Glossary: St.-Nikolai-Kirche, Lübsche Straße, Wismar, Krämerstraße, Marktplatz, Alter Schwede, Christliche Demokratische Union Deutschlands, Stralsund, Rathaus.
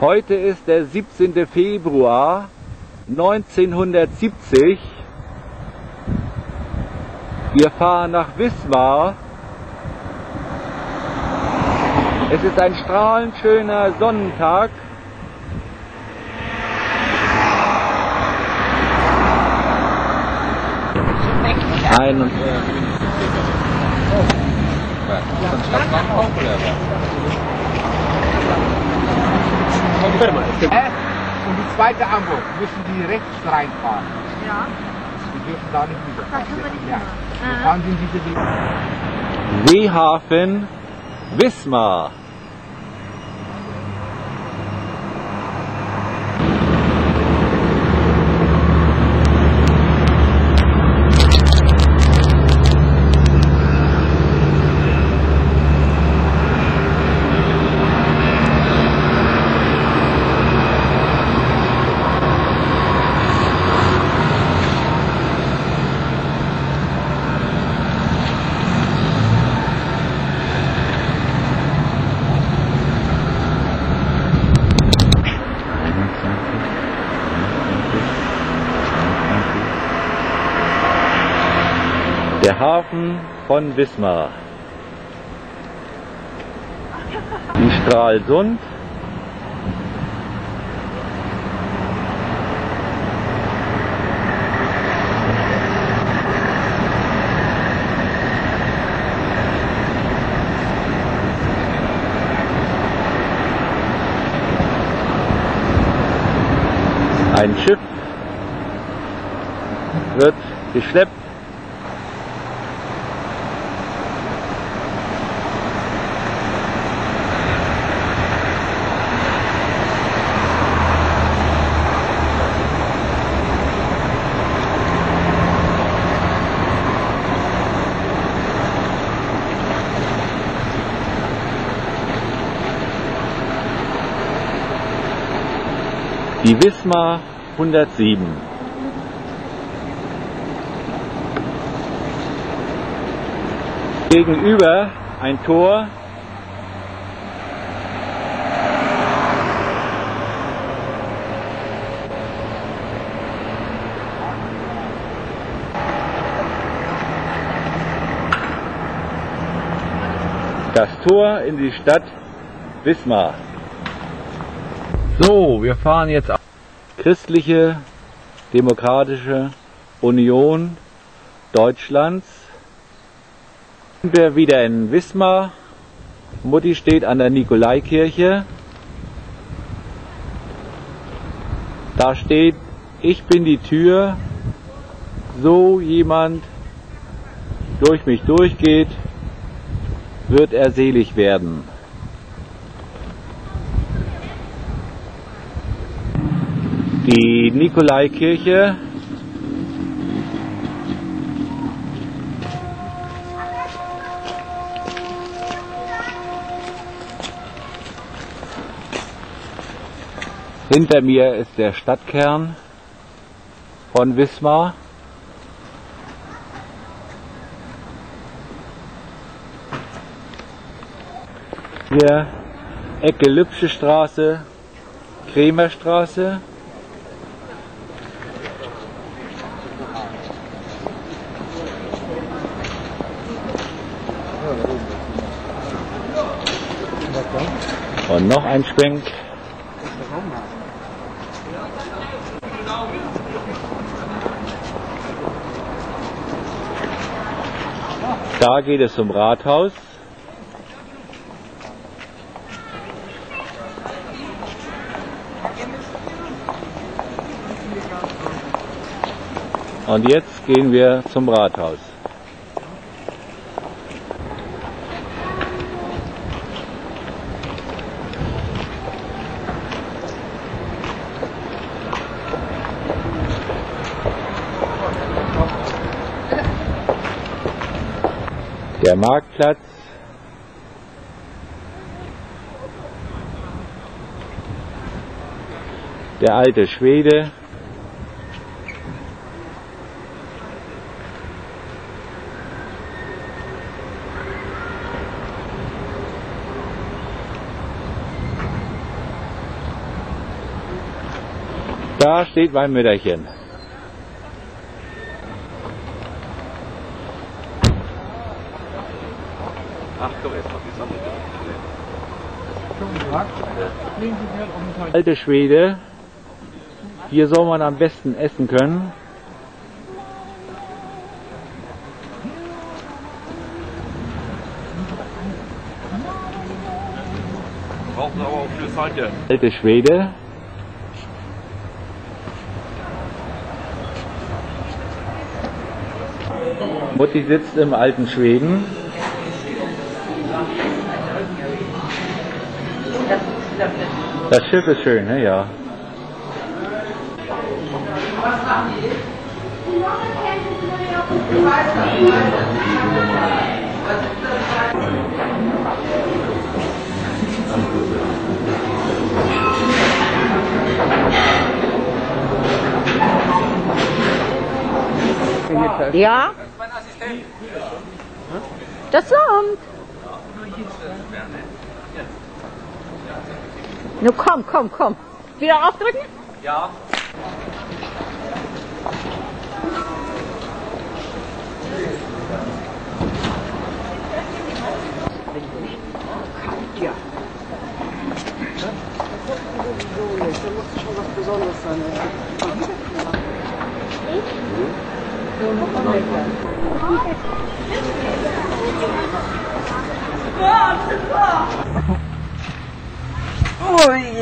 Heute ist der 17. Februar 1970. Wir fahren nach Wismar. Es ist ein strahlend schöner Sonnentag. Und die zweite Ampel müssen die rechts reinfahren. Ja. Die dürfen da nicht rüberfahren. Wir fahren in diese Wege. Seehafen Wismar. Der Hafen von Wismar. In Stralsund. Ein Schiff wird geschleppt. Die Wismar 107. Gegenüber ein Tor. Das Tor in die Stadt Wismar. So, wir fahren jetzt auf Christliche Demokratische Union Deutschlands. Sind wir wieder in Wismar. Mutti steht an der Nikolaikirche. Da steht, ich bin die Tür, so jemand durch mich durchgeht, wird er selig werden. Die Nikolaikirche . Hinter mir ist der Stadtkern von Wismar. Hier Ecke Lübsche Straße, Krämerstraße. Und noch ein Schwenk. Da geht es zum Rathaus. Und jetzt gehen wir zum Rathaus. Der Marktplatz. Der Alter Schwede. Da steht mein Mütterchen. Alter Schwede. Hier soll man am besten essen können. Brauchen aber auch viel Zeit jetzt. Alter Schwede. Mutti sitzt im alten Schweden. Das Schiff ist schön, ne? Ja. Ja? Das kommt. Nun komm, komm, komm. Wieder aufdrücken? Ja. Ja. Da muss schon was Besonderes sein. Ui.